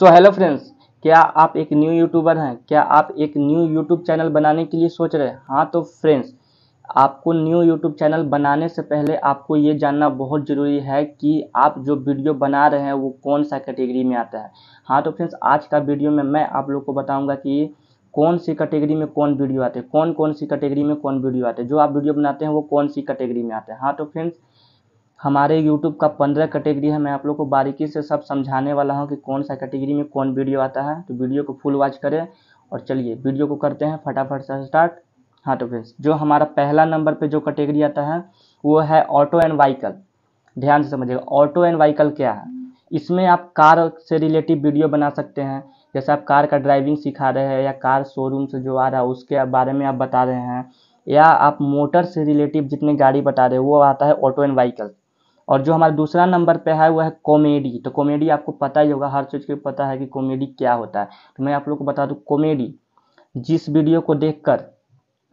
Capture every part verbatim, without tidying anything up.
So hello friends, क्या आप एक न्यू यूट्यूबर हैं? क्या आप एक न्यू यूट्यूब चैनल बनाने के लिए सोच रहे हैं? हाँ तो फ्रेंड्स, आपको न्यू यूट्यूब चैनल बनाने से पहले आपको ये जानना बहुत ज़रूरी है कि आप जो वीडियो बना रहे हैं वो कौन सा कैटेगरी में आता है। हाँ तो फ्रेंड्स, आज का वीडियो में मैं आप लोग को बताऊँगा कि कौन सी कैटेगरी में कौन वीडियो आते हैं, कौन कौन सी कैटेगरी में कौन वीडियो आते हैं, जो आप वीडियो बनाते हैं वो कौन सी कैटेगरी में आते हैं। हाँ तो फ्रेंड्स, हमारे यूट्यूब का पंद्रह कैटेगरी है। मैं आप लोग को बारीकी से सब समझाने वाला हूँ कि कौन सा कैटेगरी में कौन वीडियो आता है। तो वीडियो को फुल वॉच करें और चलिए वीडियो को करते हैं फटाफट से स्टार्ट। हाँ तो फ्रेंड्स, जो हमारा पहला नंबर पे जो कैटेगरी आता है वो है ऑटो एंड व्हीकल। ध्यान से समझिएगा, ऑटो एंड व्हीकल क्या है। इसमें आप कार से रिलेटिव वीडियो बना सकते हैं, जैसे आप कार का ड्राइविंग सिखा रहे हैं या कार शोरूम से जो आ रहा है उसके बारे में आप बता रहे हैं, या आप मोटर से रिलेटिव जितने गाड़ी बता रहे हैं वो आता है ऑटो एंड व्हीकल। और जो हमारा दूसरा नंबर पे है वो है कॉमेडी। तो कॉमेडी आपको पता ही होगा, हर चीज़ के पता है कि कॉमेडी क्या होता है। तो मैं आप लोग को बता दूं, कॉमेडी जिस वीडियो को देखकर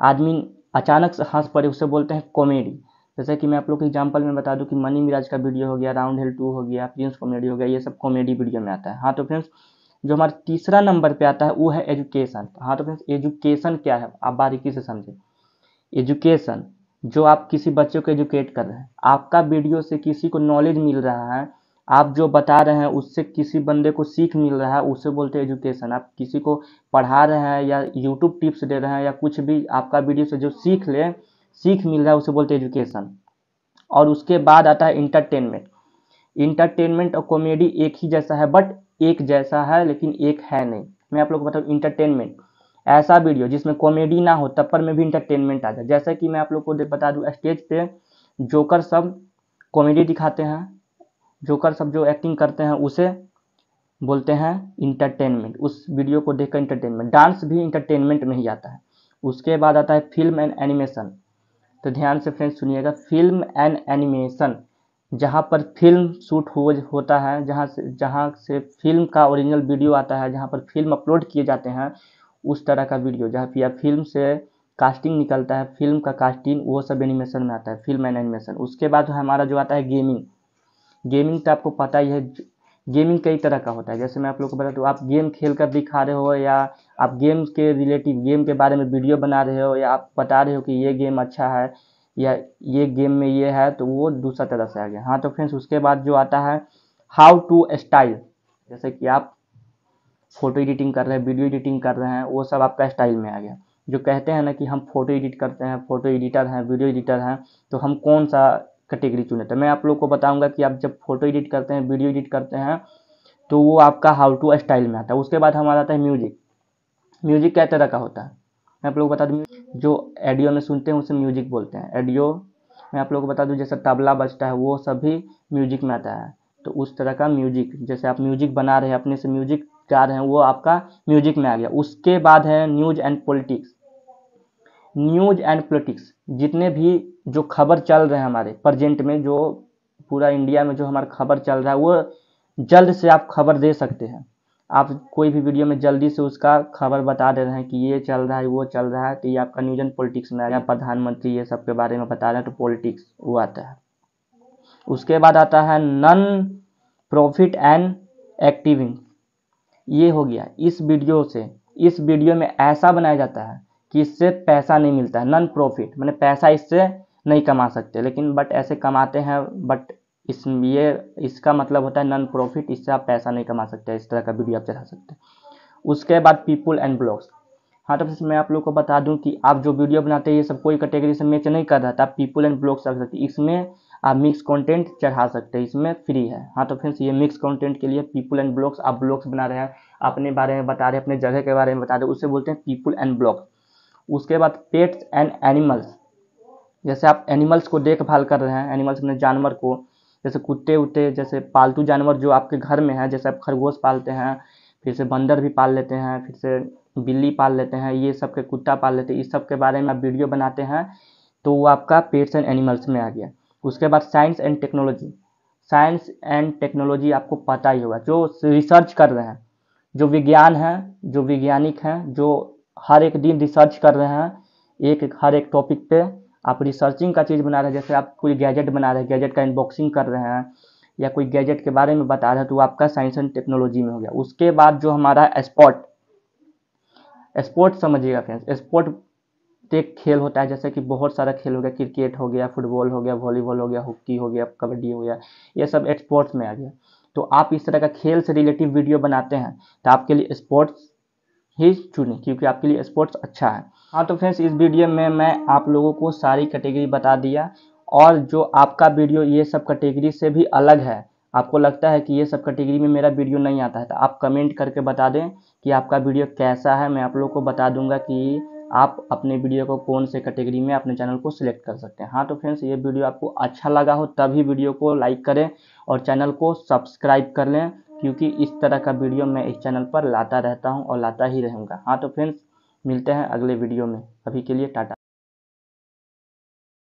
आदमी अचानक से हंस पड़े उसे बोलते हैं कॉमेडी। जैसे कि मैं आप लोग के एग्जांपल में बता दूं कि मनी मिराज का वीडियो हो गया, राउंड हिल टू हो गया, प्रिंस कॉमेडी हो गया, ये सब कॉमेडी वीडियो में आता है। हाँ तो फ्रेंड्स, जो हमारा तीसरा नंबर पर आता है वो है एजुकेशन। हाँ तो फ्रेंड्स, एजुकेशन क्या है आप बारीकी से समझें। एजुकेशन जो आप किसी बच्चे को एजुकेट कर रहे हैं, आपका वीडियो से किसी को नॉलेज मिल रहा है, आप जो बता रहे हैं उससे किसी बंदे को सीख मिल रहा है, उसे बोलते हैं एजुकेशन। आप किसी को पढ़ा रहे हैं या यूट्यूब टिप्स दे रहे हैं या कुछ भी आपका वीडियो से जो सीख ले सीख मिल रहा है उसे बोलते हैं एजुकेशन। और उसके बाद आता है इंटरटेनमेंट। इंटरटेनमेंट और कॉमेडी एक ही जैसा है, बट एक जैसा है लेकिन एक है नहीं। मैं आप लोग को बताऊँ, इंटरटेनमेंट ऐसा वीडियो जिसमें कॉमेडी ना हो तब पर में भी इंटरटेनमेंट आ जाए। जैसे कि मैं आप लोग को बता दूं, स्टेज पे जोकर सब कॉमेडी दिखाते हैं, जोकर सब जो एक्टिंग करते हैं उसे बोलते हैं इंटरटेनमेंट। उस वीडियो को देखकर इंटरटेनमेंट, डांस भी इंटरटेनमेंट में ही आता है। उसके बाद आता है फिल्म एंड एनिमेशन। तो ध्यान से फ्रेंड्स सुनिएगा, फिल्म एंड एनिमेशन जहाँ पर फिल्म शूट हो होता है, जहाँ से जहाँ से फिल्म का ओरिजिनल वीडियो आता है, जहाँ पर फिल्म अपलोड किए जाते हैं, उस तरह का वीडियो जहाँ पे फिल्म से कास्टिंग निकलता है, फिल्म का कास्टिंग, वो सब एनिमेशन में आता है, फिल्म एंड एनिमेशन। उसके बाद हमारा जो आता है गेमिंग। गेमिंग तो आपको पता ही है, गेमिंग कई तरह का होता है। जैसे मैं आप लोग को बता दूँ, आप गेम खेल कर दिखा रहे हो या आप गेम के रिलेटिव गेम के बारे में वीडियो बना रहे हो या आप बता रहे हो कि ये गेम अच्छा है या ये गेम में ये है, तो वो दूसरा तरह से आ गया। हाँ तो फ्रेंड्स, उसके बाद जो आता है हाउ टू स्टाइल। जैसे कि आप फोटो एडिटिंग कर रहे हैं, वीडियो एडिटिंग कर रहे हैं, वो सब आपका स्टाइल में आ गया। जो कहते हैं ना कि हम फोटो एडिट करते हैं, फोटो एडिटर हैं, वीडियो एडिटर हैं, तो हम कौन सा कैटेगरी चुने। तो मैं आप लोग को बताऊंगा कि आप जब फोटो एडिट करते हैं, वीडियो एडिट करते हैं, तो वो आपका हाउ टू स्टाइल में आता है। उसके बाद हमारा आता है म्यूजिक। म्यूजिक क्या तरह का होता है मैं आप लोग को बता दूँ, जो ऑडियो में सुनते हैं उसे म्यूजिक बोलते हैं। ऑडियो मैं आप लोग को बता दूँ, जैसे तबला बजता है वो सभी म्यूजिक में आता है। तो उस तरह का म्यूजिक, जैसे आप म्यूजिक बना रहे हैं, अपने से म्यूजिक जा रहे हैं, वो आपका म्यूजिक में आ गया। उसके बाद है news and politics. News and politics जितने भी जो खबर चल रहे हैं हमारे प्रेजेंट में, जो पूरा इंडिया में जो हमारा खबर चल रहा है, वो जल्द से आप खबर दे सकते हैं। आप कोई भी वीडियो में जल्दी से उसका खबर बता दे रहे हैं कि ये चल रहा है, वो चल रहा है, तो ये आपका न्यूज एंड पॉलिटिक्स में आ गया। प्रधानमंत्री ये सब के बारे में बता रहे हैं, तो पॉलिटिक्स वो आता है। उसके बाद आता है नॉन प्रॉफिट एंड एक्टिविंग। ये हो गया, इस वीडियो से इस वीडियो में ऐसा बनाया जाता है कि इससे पैसा नहीं मिलता है, नॉन प्रॉफिट मैंने पैसा इससे नहीं कमा सकते, लेकिन बट ऐसे कमाते हैं, बट इस ये इसका मतलब होता है नॉन प्रॉफिट, इससे आप पैसा नहीं कमा सकते, इस तरह का वीडियो आप चला सकते हैं। उसके बाद पीपल एंड ब्लॉग्स। हाँ तो मैं आप लोग को बता दूं कि आप जो वीडियो बनाते हैं ये सब कोई कैटेगरी से मैच नहीं कर रहा था, आप पीपल एंड ब्लॉग्स रख सकते, इसमें आप मिक्स कंटेंट चढ़ा सकते हैं, इसमें फ्री है। हाँ तो फ्रेंड्स, ये मिक्स कंटेंट के लिए पीपल एंड ब्लॉग्स। आप ब्लॉग्स बना रहे हैं, अपने बारे में बता रहे हैं, अपने जगह के बारे में बता रहे हैं, उससे बोलते हैं पीपल एंड ब्लॉग्स। उसके बाद पेट्स एंड एनिमल्स। जैसे आप एनिमल्स को देखभाल कर रहे हैं, एनिमल्स अपने जानवर को, जैसे कुत्ते उते, जैसे पालतू जानवर जो आपके घर में है, जैसे आप खरगोश पालते हैं, फिर से बंदर भी पाल लेते हैं, फिर से बिल्ली पाल लेते हैं, ये सब के कुत्ता पाल लेते हैं, इस सब के बारे में आप वीडियो बनाते हैं, तो वो आपका पेट्स एंड एनिमल्स में आ गया। उसके बाद science and technology. Science and technology आपको पता ही होगा, जो रिसर्च कर रहे हैं, जो विज्ञान है, जो वैज्ञानिक हैं, जो हर एक दिन रिसर्च कर रहे हैं, एक हर एक टॉपिक पे आप रिसर्चिंग का चीज़ बना रहे हैं। जैसे आप कोई गैजेट बना रहे हैं, गैजेट का अनबॉक्सिंग कर रहे हैं, या कोई गैजेट के बारे में बता रहा है तो आपका साइंस एंड टेक्नोलॉजी में हो गया। उसके बाद जो हमारा स्पोर्ट, स्पोर्ट समझिएगा फ्रेंड्स, स्पोर्ट एक खेल होता है, जैसे कि बहुत सारा खेल हो गया, क्रिकेट हो गया, फुटबॉल हो गया, वॉलीबॉल हो गया, हॉकी हो गया, कबड्डी हो गया, ये सब स्पोर्ट्स में आ गया। तो आप इस तरह का खेल से रिलेटिव वीडियो बनाते हैं तो आपके लिए स्पोर्ट्स ही चुनें, क्योंकि आपके लिए स्पोर्ट्स अच्छा है। हाँ तो फ्रेंड्स, इस वीडियो में मैं आप लोगों को सारी कैटेगरी बता दिया, और जो आपका वीडियो ये सब कैटेगरी से भी अलग है, आपको लगता है कि ये सब कैटेगरी में मेरा वीडियो नहीं आता है तो आप कमेंट करके बता दें कि आपका वीडियो कैसा है। मैं आप लोगों को बता दूंगा कि आप अपने वीडियो को कौन से कैटेगरी में अपने चैनल को सिलेक्ट कर सकते हैं। हाँ तो फ्रेंड्स, ये वीडियो आपको अच्छा लगा हो तभी वीडियो को लाइक करें और चैनल को सब्सक्राइब कर लें, क्योंकि इस तरह का वीडियो मैं इस चैनल पर लाता रहता हूँ और लाता ही रहूँगा। हाँ तो फ्रेंड्स, मिलते हैं अगले वीडियो में, अभी के लिए टाटा।